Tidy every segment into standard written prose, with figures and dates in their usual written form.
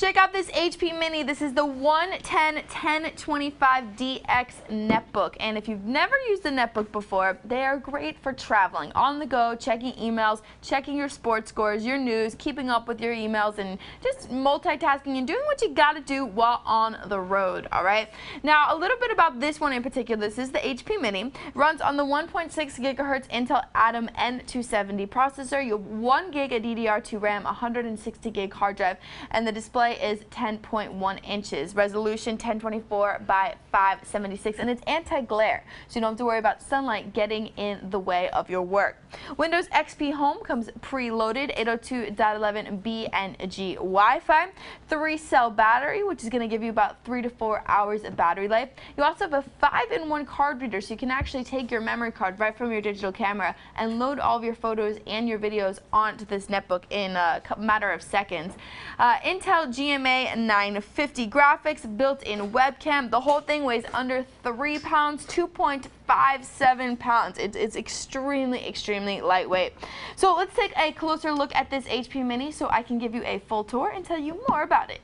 Check out this HP Mini. This is the 110-1025DX netbook. And if you've never used a netbook before, they are great for traveling, on the go, checking emails, checking your sports scores, your news, keeping up with your emails, and just multitasking and doing what you gotta do while on the road, all right? Now, a little bit about this one in particular. This is the HP Mini. Runs on the 1.6 gigahertz Intel Atom N270 processor. You have 1 gig of DDR2 RAM, 160 gig hard drive, and the display is 10.1 inches. Resolution 1024 by 576, and it's anti-glare, so you don't have to worry about sunlight getting in the way of your work. Windows XP Home comes preloaded, 802.11 B and G Wi-Fi, 3-cell battery, which is going to give you about 3 to 4 hours of battery life. You also have a 5-in-1 card reader, so you can actually take your memory card right from your digital camera and load all of your photos and your videos onto this netbook in a matter of seconds. Intel GMA 950 graphics, built-in webcam. The whole thing weighs under 3 pounds, 2.57 pounds. It's extremely lightweight. So let's take a closer look at this HP Mini so I can give you a full tour and tell you more about it.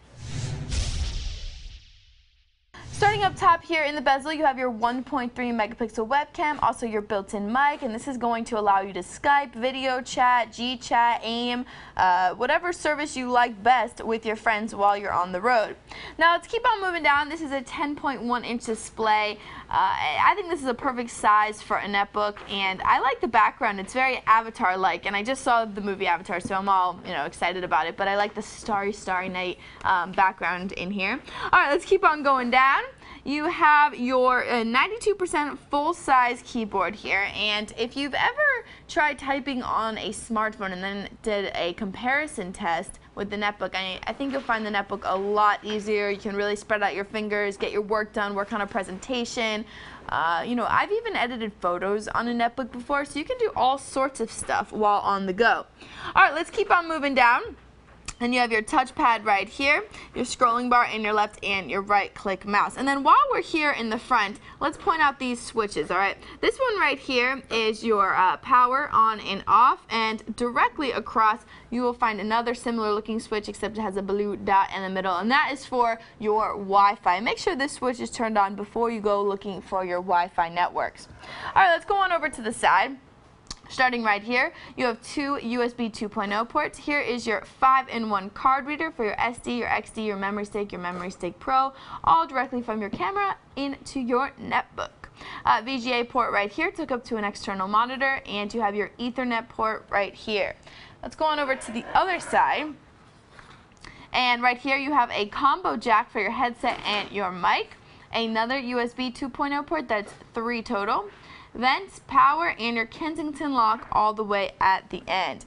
Starting up top here in the bezel, you have your 1.3 megapixel webcam, also your built-in mic, and this is going to allow you to Skype, video chat, G-chat, AIM, whatever service you like best with your friends while you're on the road. Now let's keep on moving down. This is a 10.1-inch display. I think this is a perfect size for a netbook, and I like the background. It's very Avatar-like, and I just saw the movie Avatar, so I'm all excited about it, but I like the starry night background in here. All right, let's keep on going down. You have your 92% full-size keyboard here, and if you've ever tried typing on a smartphone and then did a comparison test with the netbook, I think you'll find the netbook a lot easier. You can really spread out your fingers, get your work done, work on a presentation. I've even edited photos on a netbook before, so you can do all sorts of stuff while on the go. All right, let's keep on moving down. And you have your touchpad right here, your scrolling bar in your left and your right click mouse. And then while we're here in the front, let's point out these switches, all right? This one right here is your power on and off, and directly across you will find another similar looking switch, except it has a blue dot in the middle, and that is for your Wi-Fi. Make sure this switch is turned on before you go looking for your Wi-Fi networks. All right, let's go on over to the side. Starting right here, you have 2 USB 2.0 ports. Here is your 5-in-1 card reader for your SD, your XD, your Memory Stick Pro, all directly from your camera into your netbook. VGA port right here to hook up to an external monitor, and you have your Ethernet port right here. Let's go on over to the other side. And right here you have a combo jack for your headset and your mic, another USB 2.0 port, that's 3 total. Vents, power, and your Kensington lock all the way at the end.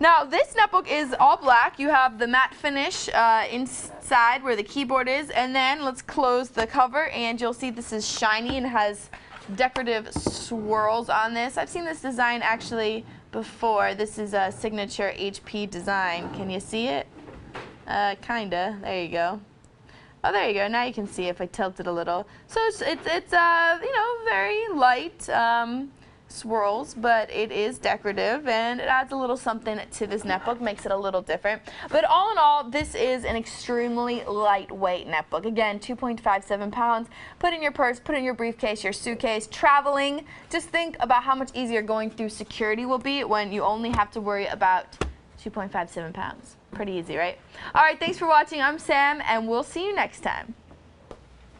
Now, this netbook is all black. You have the matte finish inside where the keyboard is, and then let's close the cover, and you'll see this is shiny and has decorative swirls on this. I've seen this design actually before. This is a signature HP design. Can you see it? Kinda. There you go. Oh, there you go. Now you can see if I tilt it a little. So it's very light swirls, but it is decorative, and it adds a little something to this netbook, makes it a little different. But all in all, this is an extremely lightweight netbook. Again, 2.57 pounds. Put in your purse, put in your briefcase, your suitcase, traveling. Just think about how much easier going through security will be when you only have to worry about 2.57 pounds. Pretty easy, right? All right, thanks for watching. I'm Sam, and we'll see you next time.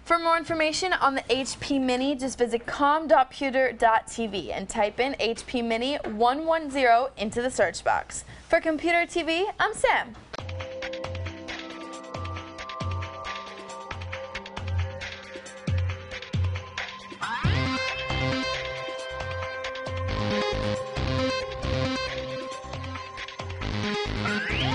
For more information on the HP Mini, just visit com.puter.tv and type in HP Mini 110 into the search box. For Computer TV, I'm Sam.